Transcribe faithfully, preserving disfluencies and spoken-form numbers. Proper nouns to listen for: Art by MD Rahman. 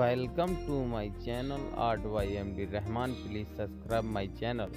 Welcome to my channel Art by M D Rahman. Please subscribe my channel.